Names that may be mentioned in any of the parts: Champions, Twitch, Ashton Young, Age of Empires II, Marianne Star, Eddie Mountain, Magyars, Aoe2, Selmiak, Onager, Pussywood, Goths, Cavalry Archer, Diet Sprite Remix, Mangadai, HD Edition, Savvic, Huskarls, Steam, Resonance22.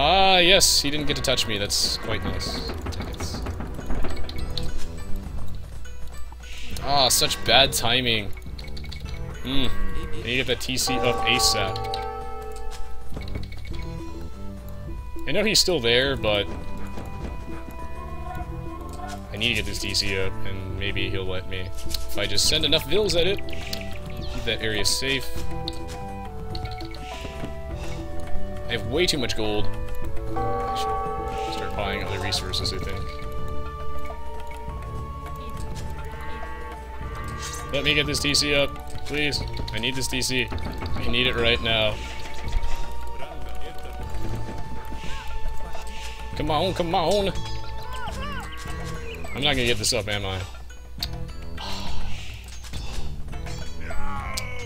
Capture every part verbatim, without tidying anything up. Ah, yes, he didn't get to touch me. That's quite nice. Tickets. Ah, such bad timing. Hmm. I need to get the T C up ASAP. I know he's still there, but I need to get this T C up, and maybe he'll let me. If I just send enough bills at it, keep that area safe. I have way too much gold. I should start buying other resources, I think. Let me get this T C up, please. I need this T C. I need it right now. Come on, come on! I'm not gonna get this up, am I?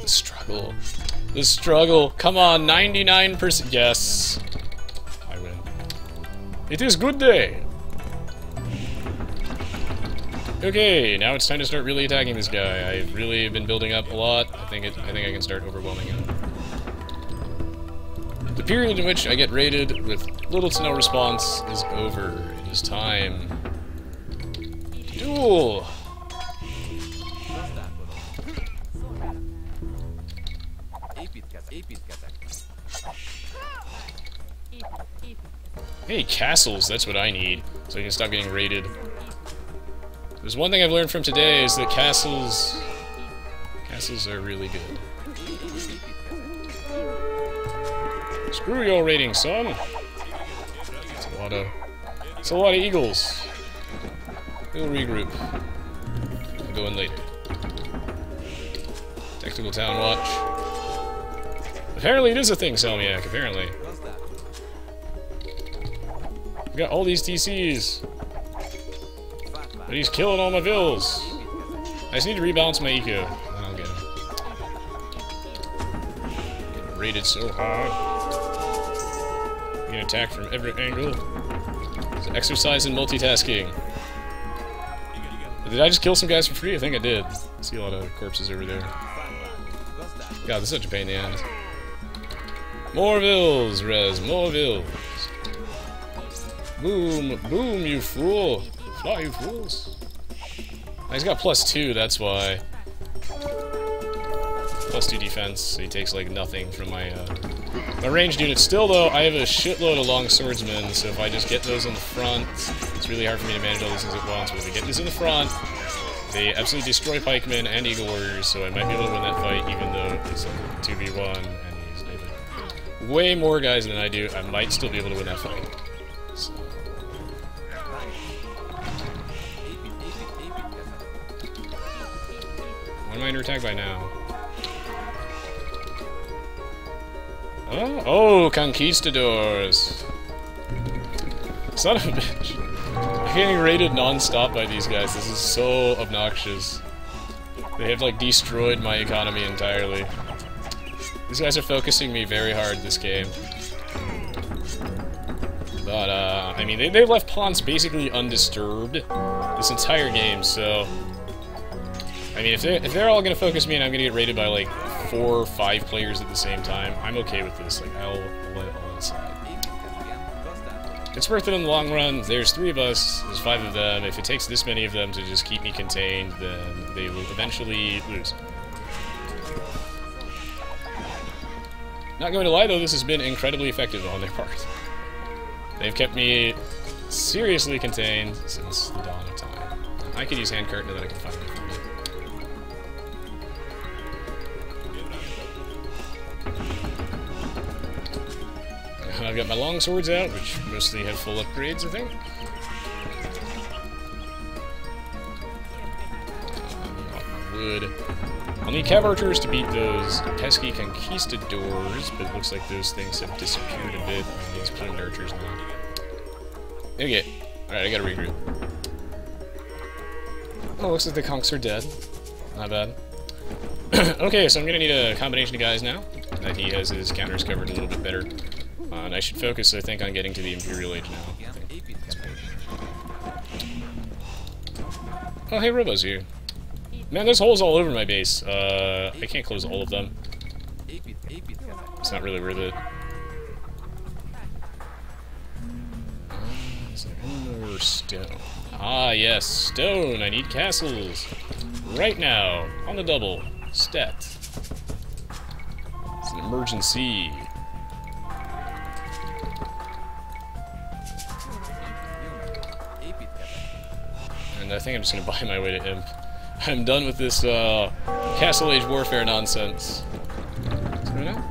The struggle. The struggle. Come on, ninety-nine percent. Yes! I win. It is good day! Okay, now it's time to start really attacking this guy. I really have been building up a lot. I think, it, I, think I can start overwhelming him. The period in which I get raided with little to no response is over. It is time to duel! Hey, castles, that's what I need, so I can stop getting raided. There's one thing I've learned from today is that castles... Castles are really good. Screw your raiding, son! Of, it's a lot of eagles. We'll regroup. We'll go in later. Tactical town watch. Apparently it is a thing, Selmiak, apparently. I've got all these T Cs. But he's killing all my vills. I just need to rebalance my eco. I don't get him. Getting raided so hard. You can attack from every angle. So exercise and multitasking. Did I just kill some guys for free? I think I did. I see a lot of corpses over there. God, this is such a pain in the ass. More vills, Rez. More vills. Boom. Boom, you fool. Fly, you fools. Oh, he's got plus two, that's why. Plus two defense, so he takes, like, nothing from my, uh... my ranged unit. Still, though, I have a shitload of long swordsmen, so if I just get those in the front, it's really hard for me to manage all these things at once. But if I get these in the front, they absolutely destroy pikemen and eagle warriors, so I might be able to win that fight, even though it's like two v one, and he's David. Way more guys than I do. I might still be able to win that fight. So. What am I under attack by now? Oh, oh, conquistadors! Son of a bitch. I'm getting raided non-stop by these guys. This is so obnoxious. They have, like, destroyed my economy entirely. These guys are focusing me very hard this game. But, uh, I mean, they, they left pawns basically undisturbed this entire game, so... I mean, if they're, if they're all gonna focus me and I'm gonna get raided by, like, four or five players at the same time, I'm okay with this. Like, I'll let it all inside. It's worth it in the long run. There's three of us, there's five of them. If it takes this many of them to just keep me contained, then they will eventually lose. Not going to lie, though, this has been incredibly effective on their part. They've kept me seriously contained since the dawn of time. I could use handcart now that I can find it. I've got my long swords out, which mostly have full upgrades, I think. Wood. I'll need cav archers to beat those pesky conquistadors, but it looks like those things have disappeared a bit. These plumed archers now. Okay. Alright, I gotta regroup. Oh, looks like the conks are dead. Not bad. Okay, so I'm gonna need a combination of guys now. That he has his counters covered a little bit better. Uh, and I should focus, I think, on getting to the Imperial Age now. Oh, hey, Robo's here. Man, there's holes all over my base. Uh, I can't close all of them. It's not really worth it. is there stone? Ah, yes, stone. I need castles. Right now. On the double. Stat. It's an emergency. And I think I'm just going to buy my way to Imp. I'm done with this uh, Castle Age Warfare nonsense. What's going on?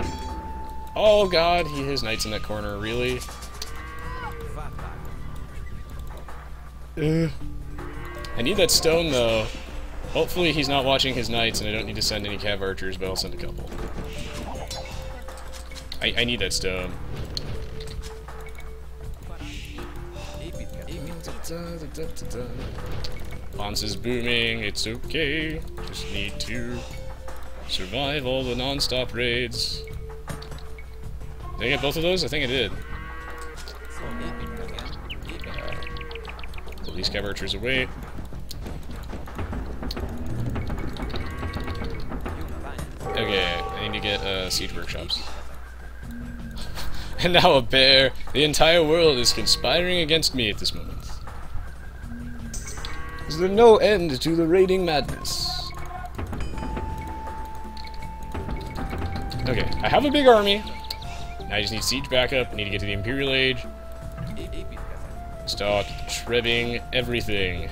Oh god, he has knights in that corner, really? Uh, I need that stone, though. Hopefully he's not watching his knights and I don't need to send any Cav Archers, but I'll send a couple. I, I need that stone. Ponce is booming, it's okay. Just need to survive all the non-stop raids. Did I get both of those? I think I did. Uh, these Cav Archers away. Okay, I need to get uh, siege workshops. And now a bear! The entire world is conspiring against me at this moment. Is there no end to the raiding madness? Okay, I have a big army. Now I just need siege backup. I need to get to the Imperial Age. Start shredding everything.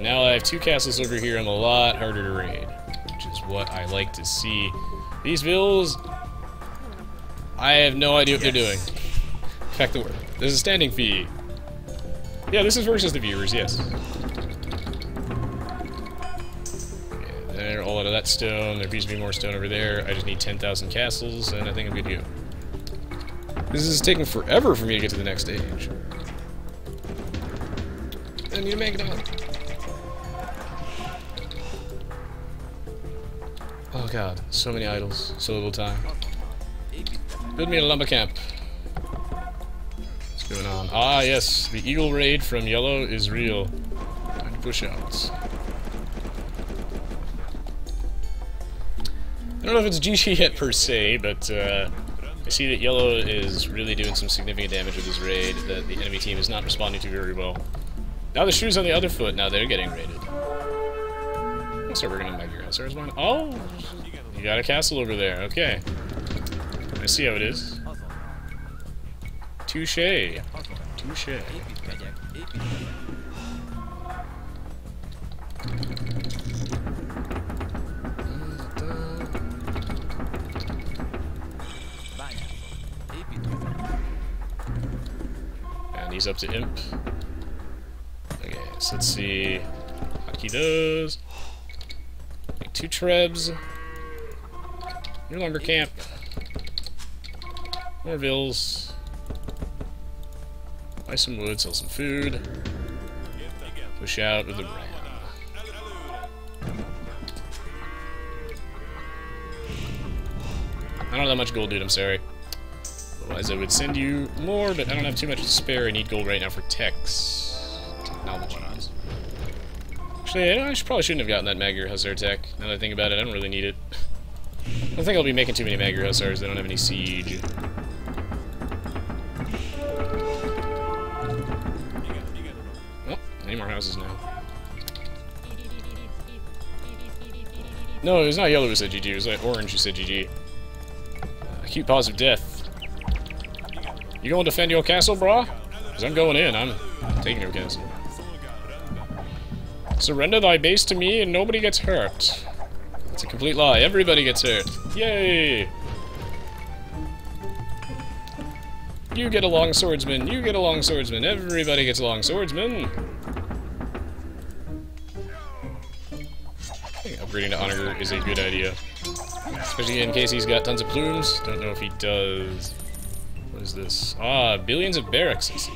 Now I have two castles over here. I'm a lot harder to raid, which is what I like to see. These vills, I have no idea what yes. they're doing. In fact, the word. There's a standing fee. Yeah, this is versus the viewers, yes. Yeah, they're all out of that stone. There needs to be more stone over there. I just need ten thousand castles, and I think I'm good to go. This is taking forever for me to get to the next age. I need to make it on. Oh god, so many idols, so little time. Build me a lumber camp. What's going on? Ah yes, the eagle raid from Yellow is real. And pushouts. I don't know if it's G G yet per se, but uh, I see that Yellow is really doing some significant damage with his raid that the enemy team is not responding to very well. Now the shoe's on the other foot, now they're getting raided. So we're gonna Magyars. There's one. Oh! You got a castle over there. Okay. I see how it is. Touche. Touche. And he's up to Imp. Okay, so let's see. Hockey those. Two trebs. New lumber camp. More vills. Buy some wood, sell some food. Push out with the ram. I don't have that much gold, dude, I'm sorry. Otherwise I would send you more, but I don't have too much to spare. I need gold right now for techs. Technologies. Actually, I should, probably shouldn't have gotten that Magyar Hussar attack. Now that I think about it, I don't really need it. I don't think I'll be making too many Magyar Hussars. They don't have any siege. Oh, any more houses now. No, it was not Yellow who said G G. It was like Orange who said G G. Acute pause of death. You going to defend your castle, brah? Because I'm going in. I'm taking your castle. Surrender thy base to me and nobody gets hurt. It's a complete lie. Everybody gets hurt. Yay! You get a long swordsman. You get a long swordsman. Everybody gets a long swordsman. I think upgrading to honor is a good idea. Especially in case he's got tons of plumes. Don't know if he does. What is this? Ah, billions of barracks, I see.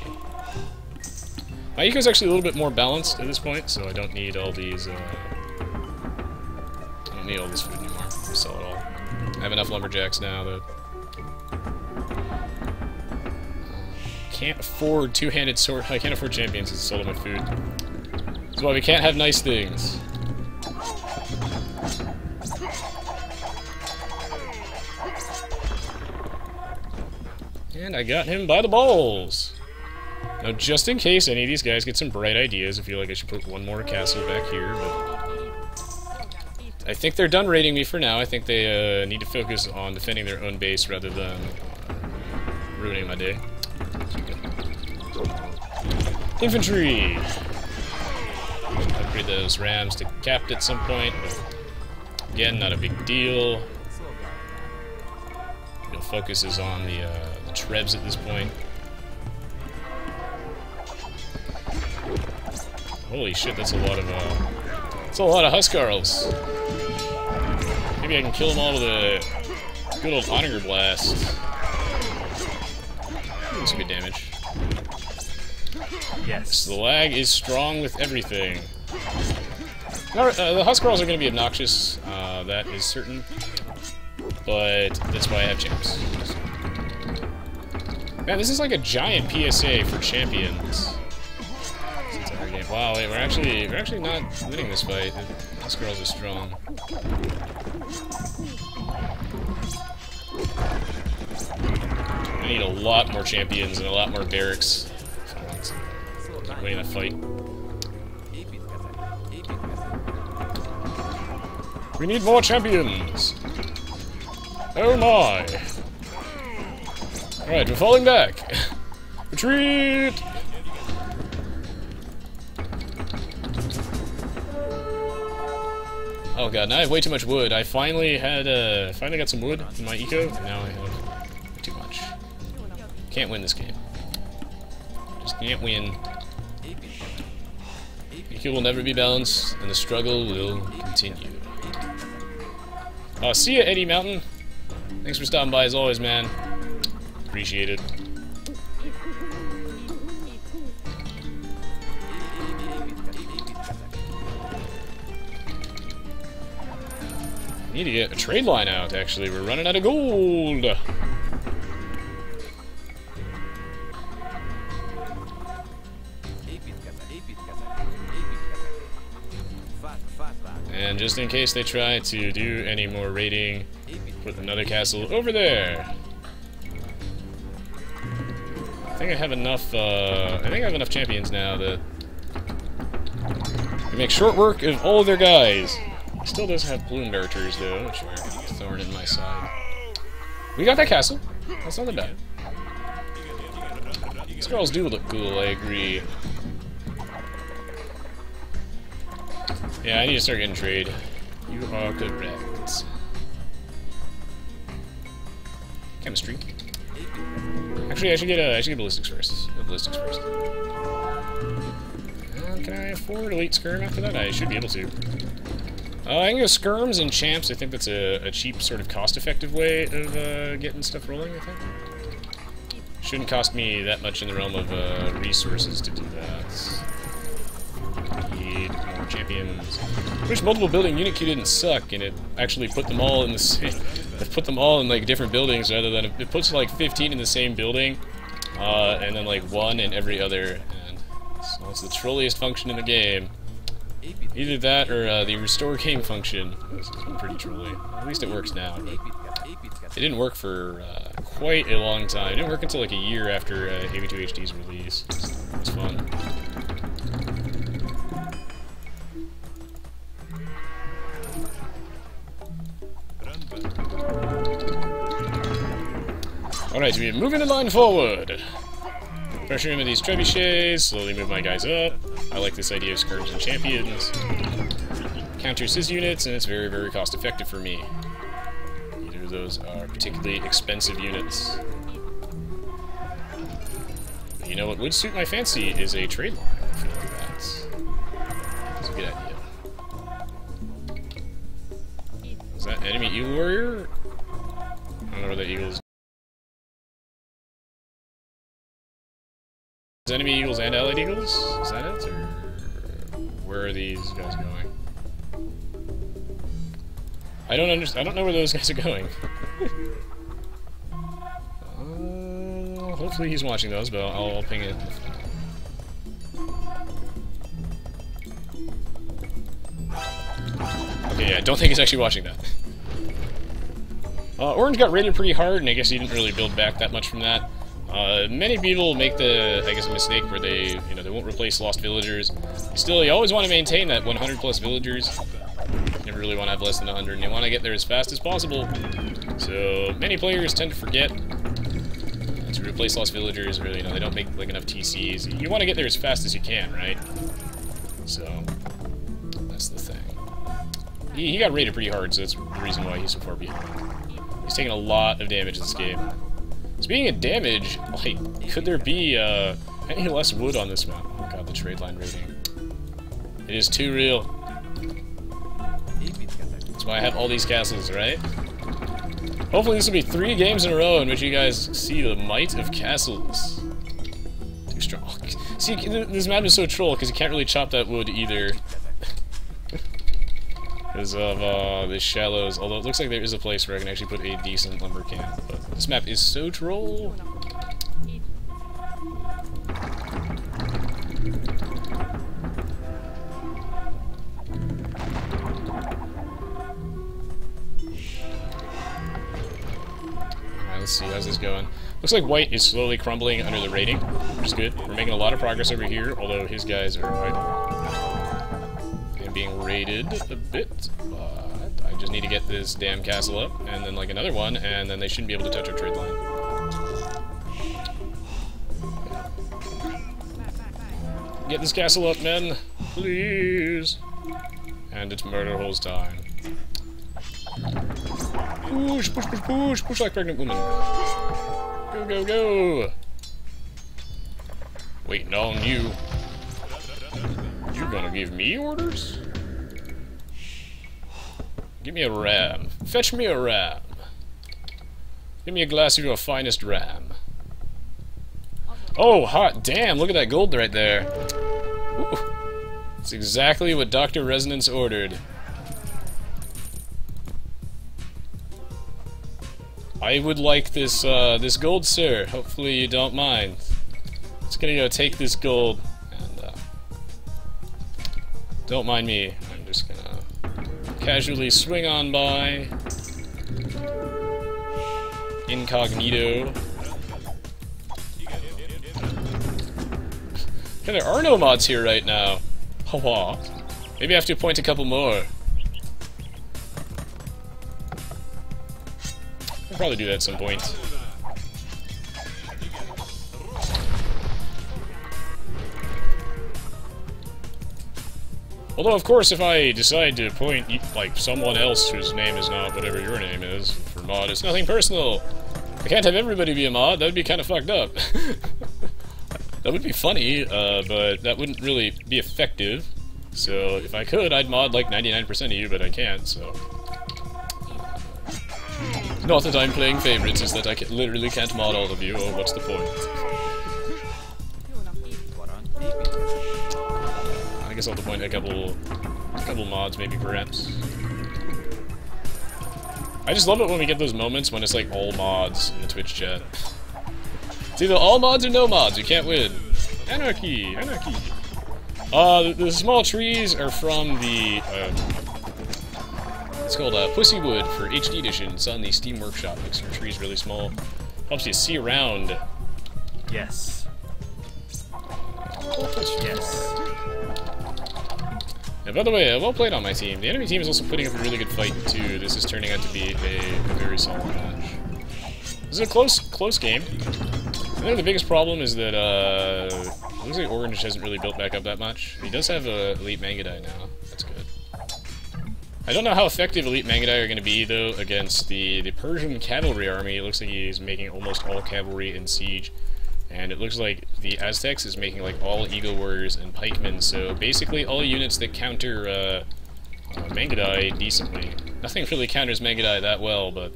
My eco's actually a little bit more balanced at this point, so I don't need all these, uh... I don't need all this food anymore. I'll sell it all. I have enough lumberjacks now that... Can't afford two-handed sword... I can't afford champions, it's sold all my food. That's why we can't have nice things. And I got him by the balls! Now, just in case any of these guys get some bright ideas, I feel like I should put one more castle back here, but I think they're done raiding me for now. I think they uh, need to focus on defending their own base rather than ruining my day. Infantry! Upgrade those rams to capped at some point. Again, not a big deal. Real focus is on the, uh, the trebs at this point. Holy shit, that's a lot of, uh... that's a lot of Huskarls. Maybe I can kill them all with a good old Onager Blast. That's good damage. Yes. The lag is strong with everything. Now, uh, the Huskarls are gonna be obnoxious, uh, that is certain. But that's why I have champs. Man, this is like a giant P S A for Champions. Wow, wait, we're actually we're actually not winning this fight. These girls are strong. I need a lot more champions and a lot more barracks if I want to win that fight. We need more champions! Oh my! Alright, we're falling back! Retreat! Oh god, now I have way too much wood. I finally had, uh, finally got some wood in my eco, and now I have too much. Can't win this game. Just can't win. Eco will never be balanced, and the struggle will continue. Uh, see ya, Eddie Mountain. Thanks for stopping by as always, man. Appreciate it. Need to get a trade line out, actually. We're running out of gold! And just in case they try to do any more raiding, put another castle over there! I think I have enough, uh... I think I have enough champions now that we make short work of all their guys! Still does have plumed archers, though, which are a thorn in my side. We got that castle. That's not that bad. These girls do look cool, I agree. Yeah, I need to start getting trade. You are correct. Chemistry. Actually, I should get uh, I should get ballistics first. Get ballistics first. And can I afford elite skirm after that? I should be able to. Uh, I can go skirms and champs. I think that's a, a cheap, sort of cost-effective way of uh, getting stuff rolling, I think. Shouldn't cost me that much in the realm of uh, resources to do that. Need more champions. Wish multiple building unit queue didn't suck, and it actually put them all in the same... put them all in, like, different buildings, rather than... It puts, like, fifteen in the same building, uh, and then, like, one in every other. And so it's the trolliest function in the game. Either that or uh, the restore game function. This has been pretty trolly. At least it works now. It didn't work for uh, quite a long time. It didn't work until like a year after uh, A V two H D's release. It was fun. Alright, so we're moving the line forward. Pressure him with these trebuchets, slowly move my guys up. I like this idea of skirms and champions. Counters his units, and it's very, very cost effective for me. Neither of those are particularly expensive units. But you know what would suit my fancy is a trade line. I feel like that's, that's a good idea. Is that enemy eagle warrior? I don't know where that eagle is. Enemy eagles and allied eagles? Is that it? Or where are these guys going? I don't understand. I don't know where those guys are going. uh, hopefully he's watching those, but I'll, I'll ping it. Okay, yeah, I don't think he's actually watching that. Uh, Orange got raided pretty hard, and I guess he didn't really build back that much from that. Uh, many people make the, I guess, a mistake where they, you know, they won't replace lost villagers. Still, you always want to maintain that one hundred plus villagers. You never really want to have less than one hundred, and you want to get there as fast as possible. So, many players tend to forget to replace lost villagers, or, you know, they don't make, like, enough T Cs. You want to get there as fast as you can, right? So, that's the thing. He, he got raided pretty hard, so that's the reason why he's so far behind. He's taking a lot of damage in this game. Speaking of damage, like, could there be uh, any less wood on this map? Oh god, the trade line raiding. It is too real. That's why I have all these castles, right? Hopefully this will be three games in a row in which you guys see the might of castles. Too strong. See, this map is so troll because you can't really chop that wood either. Because of uh, the shallows, although it looks like there is a place where I can actually put a decent lumber camp. But this map is so troll. Alright, let's see, how's this going? Looks like white is slowly crumbling under the raiding, which is good. We're making a lot of progress over here, although his guys are quite being raided a bit, but I just need to get this damn castle up, and then like another one, and then they shouldn't be able to touch our trade line. Get this castle up, men, please. And it's murder holes time. Push, push, push, push, push like pregnant woman. Go, go, go. Waiting on you. You're gonna give me orders? Give me a ram. Fetch me a ram. Give me a glass of your finest ram. Oh, hot damn, look at that gold right there. Ooh. That's exactly what Doctor Resonance ordered. I would like this, uh, this gold, sir. Hopefully you don't mind. It's gonna go take this gold. Don't mind me, I'm just gonna casually swing on by, incognito. Yeah, there are no mods here right now. Haha. Maybe I have to appoint a couple more. I'll probably do that at some point. Although, of course, if I decide to appoint, like, someone else whose name is not whatever your name is for mod, it's nothing personal. I can't have everybody be a mod. That would be kind of fucked up. That would be funny, uh, but that wouldn't really be effective. So, if I could, I'd mod, like, ninety-nine percent of you, but I can't, so... Not that I'm playing favorites, it's that I literally can't mod all of you, or what's the point? I guess I'll deploy a couple, a couple mods, maybe, perhaps. I just love it when we get those moments when it's like all mods in the Twitch chat. It's either all mods or no mods, you can't win. Anarchy, anarchy. Uh, the, the small trees are from the, uh, it's called uh, Pussywood for H D Edition. It's on the Steam Workshop, makes your trees really small. Helps you see around. Yes. Yes. Now, by the way, well played on my team. The enemy team is also putting up a really good fight, too. This is turning out to be a, a very solid match. This is a close close game. I think the biggest problem is that, uh... it looks like Orange hasn't really built back up that much. He does have a Elite Mangadai now. That's good. I don't know how effective Elite Mangadai are going to be, though, against the, the Persian Cavalry Army. It looks like he's making almost all Cavalry in Siege. And it looks like the Aztecs is making like all Eagle Warriors and Pikemen, so basically all units that counter uh, uh, Mangadai decently. Nothing really counters Mangadai that well, but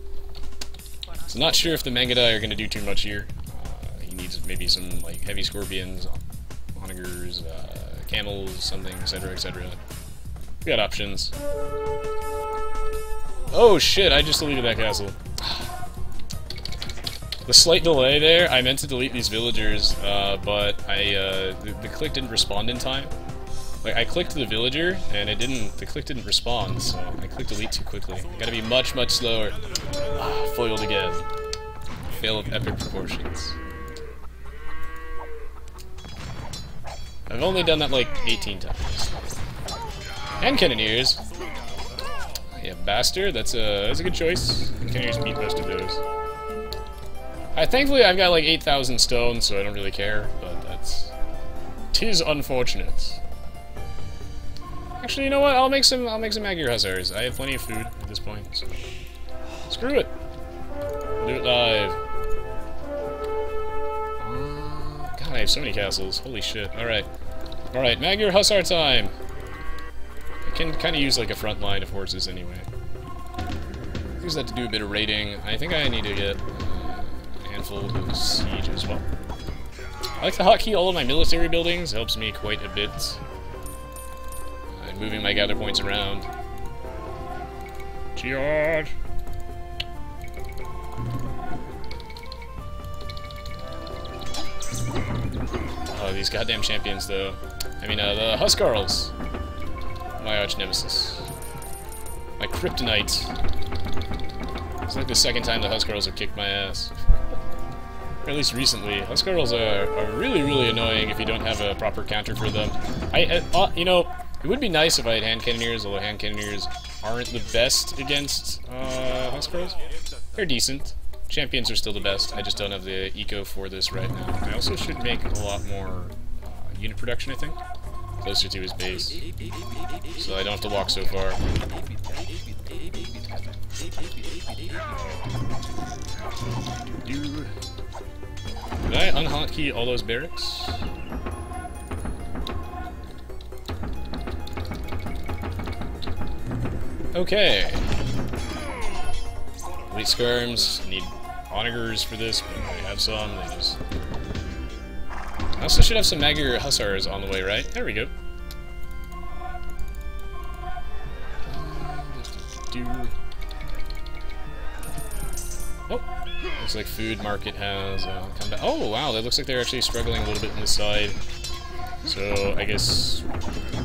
I'm not sure if the Mangadai are going to do too much here. Uh, he needs maybe some like heavy scorpions, onagers, uh, camels, something, et cetera, et cetera. We got options. Oh shit! I just deleted that castle. The slight delay there, I meant to delete these villagers, uh, but I, uh, the, the click didn't respond in time. Like, I clicked the villager, and it didn't, the click didn't respond, so I clicked delete too quickly. Gotta be much, much slower. Ah, foiled again. Fail of epic proportions. I've only done that like eighteen times. And Cannoneers. Yeah, Bastard. That's a, that's a good choice. Cannoneers beat most of those. I, thankfully, I've got like eight thousand stone, so I don't really care, but that's... tis unfortunate. Actually, you know what? I'll make some I'll make some Magyar Hussars. I have plenty of food at this point, so... screw it! We'll do it live. God, I have so many castles. Holy shit. Alright. Alright, Magyar Hussar time! I can kind of use like a front line of horses anyway. Use that to do a bit of raiding. I think I need to get... of siege as well. I like to hotkey all of my military buildings, it helps me quite a bit. I'm moving my gather points around. George! Oh, these goddamn champions, though. I mean, uh, the Huskarls! My arch nemesis. My kryptonite. It's like the second time the Huskarls have kicked my ass. Or at least recently. Huskarls are, are really, really annoying if you don't have a proper counter for them. I, uh, you know, it would be nice if I had hand cannoneers, although hand cannoneers aren't the best against uh, Huskarls. They're decent. Champions are still the best. I just don't have the eco for this right now. I also should make a lot more uh, unit production, I think. Closer to his base. So I don't have to walk so far. Dude. Did I unhotkey all those barracks? Okay. Elite skirms. Need onagers for this, but I have some. They just... I also should have some Magyar Hussars on the way, right? There we go. Oh. Looks like food market has uh, come back. Oh wow, that looks like they're actually struggling a little bit on the side. So I guess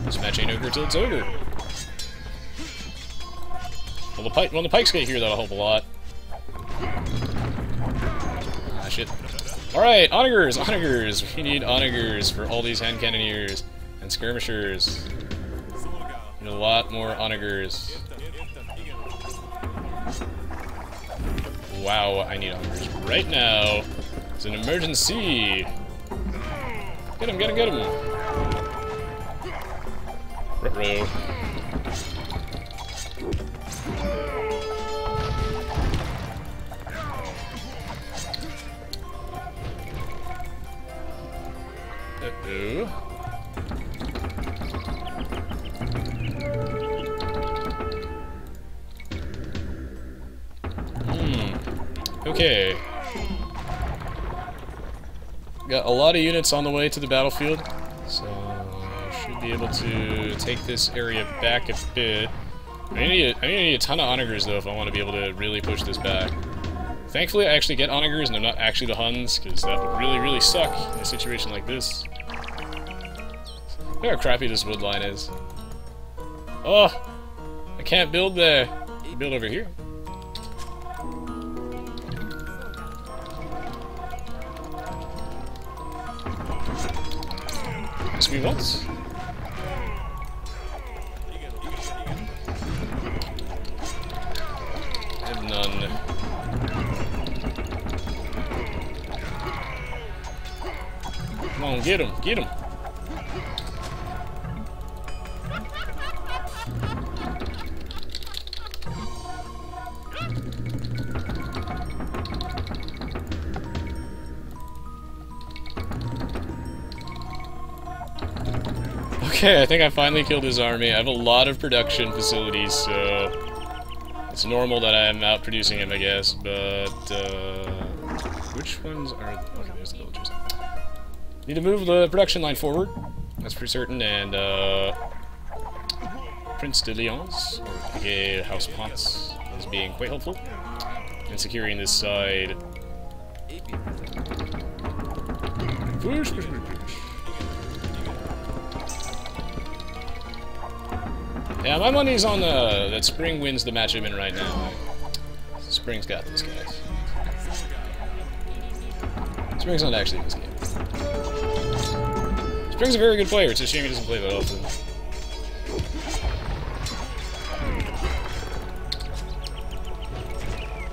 this match ain't over till it's over. Well, the pike, when the pikes get here, that'll help a lot. Ah shit. All right, onagers, onagers. We need onagers for all these hand cannoneers and skirmishers. We need a lot more onagers. Wow, I need onagers right now. It's an emergency. Get him, get him, get him. Ruh-roh. Uh-oh. Okay. Got a lot of units on the way to the battlefield, so I should be able to take this area back a bit. I'm gonna need a, I'm gonna need a ton of onagers though if I want to be able to really push this back. Thankfully, I actually get onagers and they're not actually the Huns, because that would really, really suck in a situation like this. Look how crappy this wood line is. Oh! I can't build there. Build over here. We want. I have none. Come on, get him, get him. Okay, I think I finally killed his army. I have a lot of production facilities, so... it's normal that I am out producing him, I guess, but... Uh, which ones are... okay, there's the villagers. Need to move the production line forward, that's pretty certain, and... Uh, Prince de Lyons, or Gay House Ponce, is being quite helpful in securing this side. Push, push, push. Yeah, my money's on the, that Spring wins the match I'm in right now. Spring's got this, guys. Spring's not actually in this game. Spring's a very good player, it's a shame he doesn't play that often.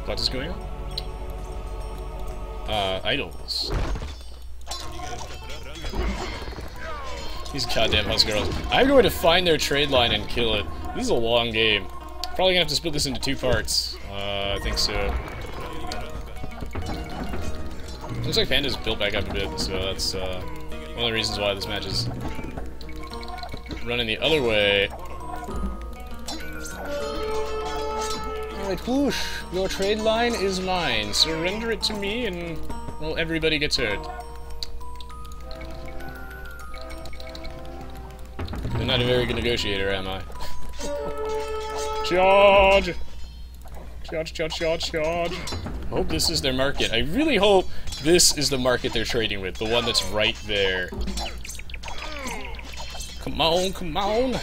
What is going on? Uh, idols. These goddamn Huskarls. I'm going to find their trade line and kill it. This is a long game. Probably gonna have to split this into two parts. Uh, I think so. Looks like Panda's built back up a bit, so that's uh, one of the reasons why this match is running the other way. Alright, whoosh! Your trade line is mine. Surrender it to me and, well, everybody gets hurt. I'm not a very good negotiator, am I? Charge! Charge, charge, charge, charge! I hope this is their market. I really hope this is the market they're trading with. The one that's right there. Come on, come on!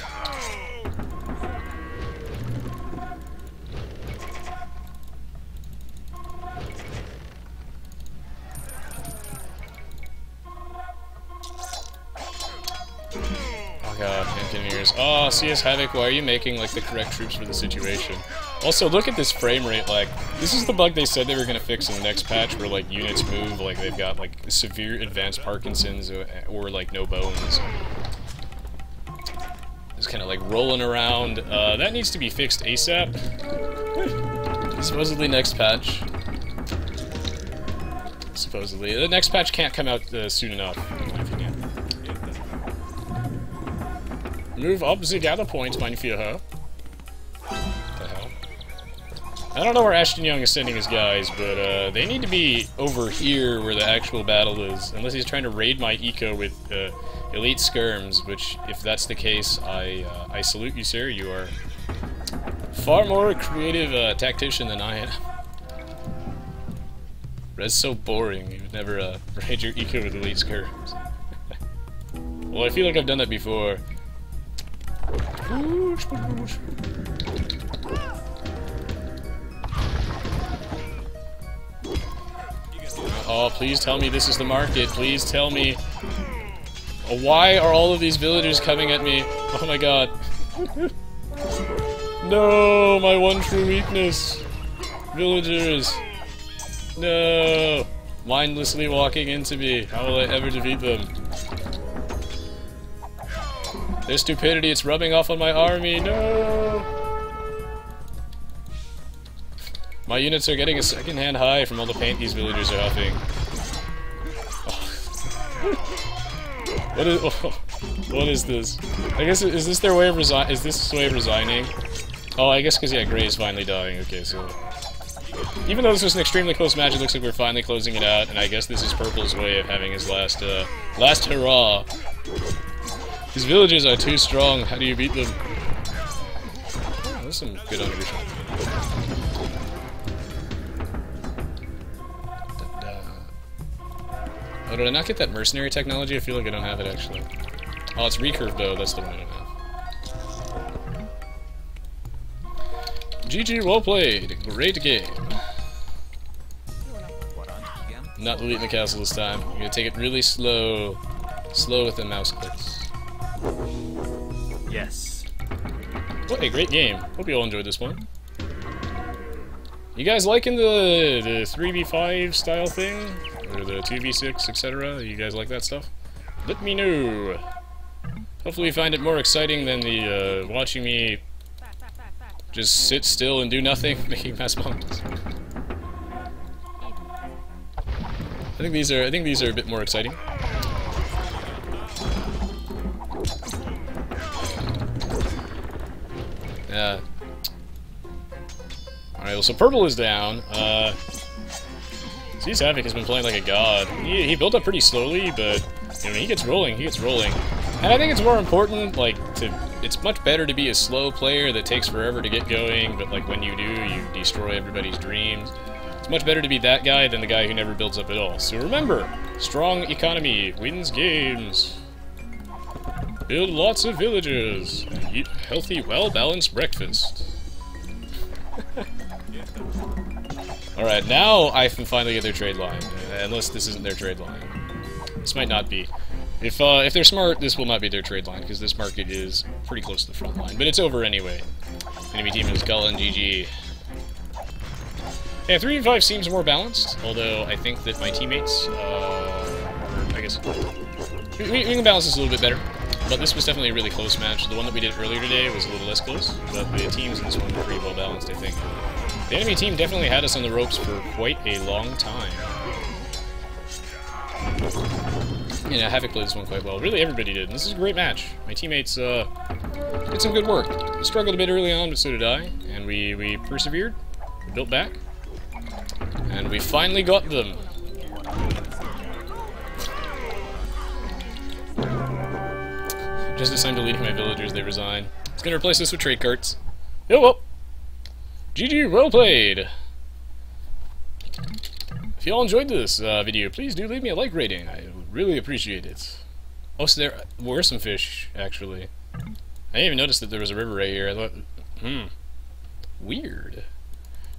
Oh, C S Havoc, why are you making, like, the correct troops for the situation? Also, look at this frame rate, like, this is the bug they said they were gonna fix in the next patch, where, like, units move, like, they've got, like, severe advanced Parkinson's, or, or like, no bones. Just kinda, like, rolling around. Uh, that needs to be fixed ASAP. Supposedly next patch. Supposedly. The next patch can't come out uh, soon enough. Move up the gather points, mein Führer. What the hell? I don't know where Ashton Young is sending his guys, but uh, they need to be over here where the actual battle is. Unless he's trying to raid my eco with uh, elite skirms, which, if that's the case, I uh, I salute you, sir. You are far more creative uh, tactician than I am. Red's so boring. You would never uh, raid your eco with elite skirms. Well, I feel like I've done that before. Whoosh, whoosh. Oh, please tell me this is the market. Please tell me. Oh, why are all of these villagers coming at me? Oh my god. No, my one true weakness. Villagers. No. Mindlessly walking into me. How will I ever defeat them? Their stupidity, it's rubbing off on my army, no! My units are getting a second-hand high from all the paint these villagers are huffing. Oh. What is... Oh. What is this? I guess, is this their way of resi- is this way of resigning? Oh, I guess because, yeah, Grey is finally dying, okay, so... Even though this was an extremely close match, it looks like we're finally closing it out, and I guess this is Purple's way of having his last, uh... last hurrah! These villagers are too strong, how do you beat them? Oh, there's some good animation. Oh, did I not get that mercenary technology? I feel like I don't have it, actually. Oh, it's recurve, though. That's the one I don't have. G G, well played. Great game. Not deleting the castle this time. I'm gonna take it really slow. Slow with the mouse clicks. Yes. What a great game. Hope you all enjoyed this one. You guys liking the the three v five style thing? Or the two v six, et cetera? You guys like that stuff? Let me know. Hopefully you find it more exciting than the uh, watching me just sit still and do nothing, making mass bombs. I think these are I think these are a bit more exciting. Uh, Alright, well, so Purple is down. Uh, see, Savvic has been playing like a god. He, he built up pretty slowly, but you know, when he gets rolling, he gets rolling. And I think it's more important, like, to... It's much better to be a slow player that takes forever to get going, but, like, when you do, you destroy everybody's dreams. It's much better to be that guy than the guy who never builds up at all. So remember, strong economy wins games. Build lots of villagers, and eat healthy, well-balanced breakfast. Alright, now I can finally get their trade line. Unless this isn't their trade line. This might not be. If uh, if they're smart, this will not be their trade line, because this market is pretty close to the front line. But it's over anyway. Enemy team is Gull and G G. Yeah, three v five seems more balanced, although I think that my teammates, uh, I guess, we, we can balance this a little bit better. But this was definitely a really close match. The one that we did earlier today was a little less close, but the teams in this one were pretty well balanced, I think. The enemy team definitely had us on the ropes for quite a long time. You know, Havok played this one quite well. Really, everybody did, and this is a great match. My teammates uh, did some good work. Struggled a bit early on, but so did I, and we, we persevered, built back, and we finally got them. Just as I'm deleting my villagers, they resign. It's gonna replace this with trade carts. Yo, well. G G, well played! If y'all enjoyed this uh, video, please do leave me a like rating. I really appreciate it. Oh, so there were some fish, actually. I didn't even notice that there was a river right here. I thought, hmm, weird.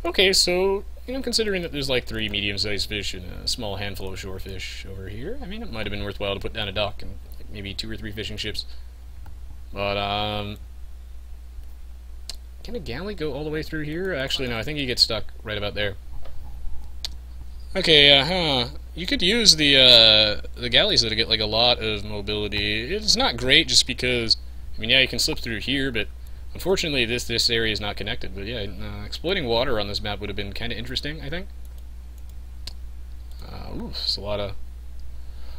Okay, so, you know, considering that there's like three medium-sized fish and a small handful of shore fish over here, I mean, it might have been worthwhile to put down a dock and like, maybe two or three fishing ships. But, um... can a galley go all the way through here? Actually, no, I think you get stuck right about there. Okay, uh-huh. You could use the, uh, the galleys though to get, like, a lot of mobility. It's not great just because, I mean, yeah, you can slip through here, but unfortunately this, this area is not connected. But yeah, uh, exploiting water on this map would have been kind of interesting, I think. Uh, oof, it's a lot of...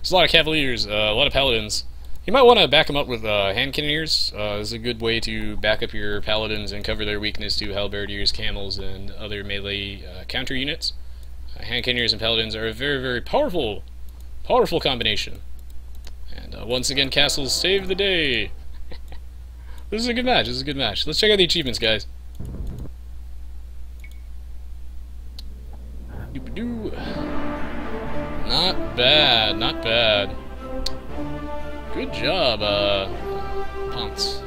It's a lot of cavaliers, uh, a lot of paladins. You might want to back them up with uh, hand cannoneers. Uh, this is a good way to back up your paladins and cover their weakness to halberdiers, camels, and other melee uh, counter units. Uh, hand cannoneers and paladins are a very, very powerful, powerful combination. And uh, once again, castles save the day. This is a good match. This is a good match. Let's check out the achievements, guys. Not bad. Not bad. Good job, uh, Ponce.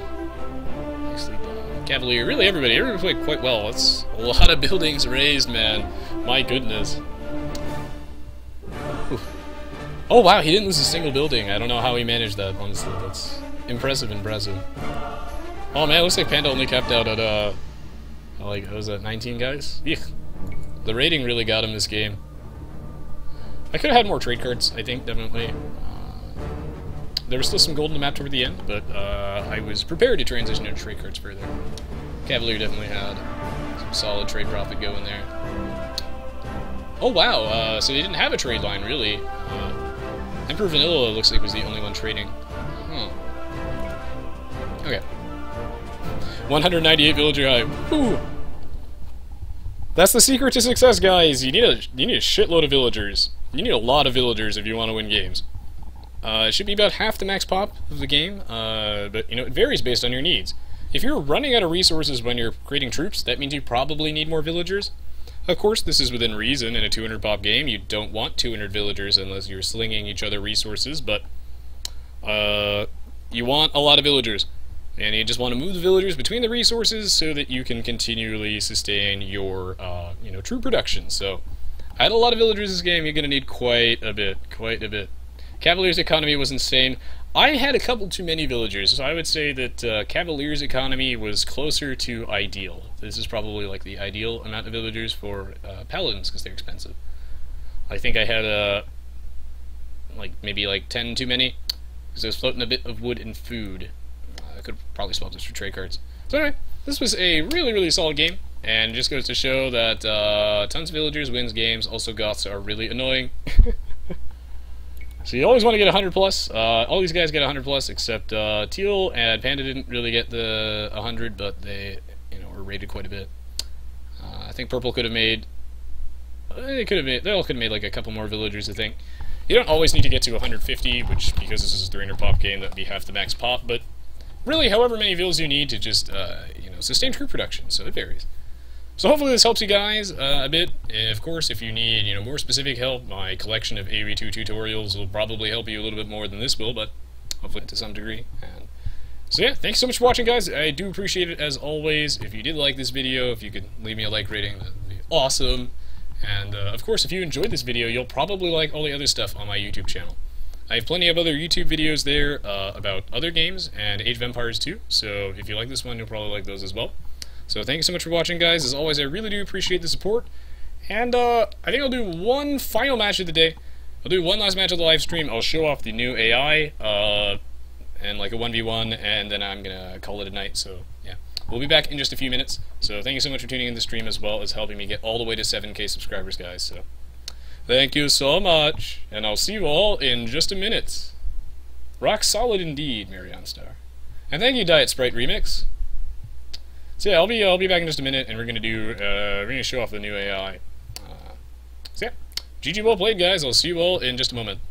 Nicely done. Cavalier, really everybody, everybody played quite well. That's a lot of buildings raised, man. My goodness. Oof. Oh wow, he didn't lose a single building. I don't know how he managed that, honestly. That's impressive, impressive. Oh man, it looks like Panda only capped out at, uh, like, what was that, nineteen guys? Yeah. The rating really got him this game. I could have had more trade cards, I think, definitely. There was still some gold in the map toward the end, but uh, I was prepared to transition into trade cards further. Cavalier definitely had some solid trade profit going there. Oh wow, uh, so they didn't have a trade line, really. Uh, Emperor Vanilla looks like was the only one trading. Huh. Okay. one hundred ninety-eight villager high. Woo! That's the secret to success, guys! You need a, you need a shitload of villagers. You need a lot of villagers if you want to win games. Uh, it should be about half the max pop of the game, uh, but you know it varies based on your needs. If you're running out of resources when you're creating troops, that means you probably need more villagers. Of course, this is within reason in a two hundred pop game. You don't want two hundred villagers unless you're slinging each other resources, but uh, you want a lot of villagers. And you just want to move the villagers between the resources so that you can continually sustain your uh, you know, troop production. So, I had a lot of villagers this game. You're going to need quite a bit, quite a bit. Cavalier's economy was insane. I had a couple too many villagers, so I would say that uh, Cavalier's economy was closer to ideal. This is probably like the ideal amount of villagers for uh, paladins, because they're expensive. I think I had uh, like maybe like ten too many, because I was floating a bit of wood and food. Uh, I could probably swap this for trade cards. So anyway, this was a really, really solid game, and it just goes to show that uh, tons of villagers wins games. Also, Goths are really annoying. So you always want to get one hundred plus. Uh, all these guys get one hundred plus, except uh, Teal and Panda didn't really get the one hundred, but they, you know, were rated quite a bit. Uh, I think Purple could have made. They could have made. They all could have made like a couple more villagers, I think. You don't always need to get to one hundred fifty, which because this is a three hundred pop game, that'd be half the max pop. But really, however many vills you need to just, uh, you know, sustain troop production. So it varies. So hopefully this helps you guys uh, a bit. Of course, if you need you know more specific help, my collection of A V two tutorials will probably help you a little bit more than this will, but hopefully to some degree. And so yeah, thanks so much for watching, guys. I do appreciate it as always. If you did like this video, if you could leave me a like rating, that would be awesome. And uh, of course, if you enjoyed this video, you'll probably like all the other stuff on my YouTube channel. I have plenty of other YouTube videos there uh, about other games and Age of Empires two, so if you like this one, you'll probably like those as well. So thank you so much for watching, guys. As always, I really do appreciate the support. And uh, I think I'll do one final match of the day. I'll do one last match of the live stream. I'll show off the new A I uh, and like a one v one, and then I'm going to call it a night. So yeah, we'll be back in just a few minutes. So thank you so much for tuning in the stream, as well as helping me get all the way to seven K subscribers, guys. So thank you so much, and I'll see you all in just a minute. Rock solid indeed, Marianne Star. And thank you, Diet Sprite Remix. So yeah, I'll be, I'll be back in just a minute, and we're going to do, uh, we're going to show off the new A I. So yeah, G G, well played, guys. I'll see you all in just a moment.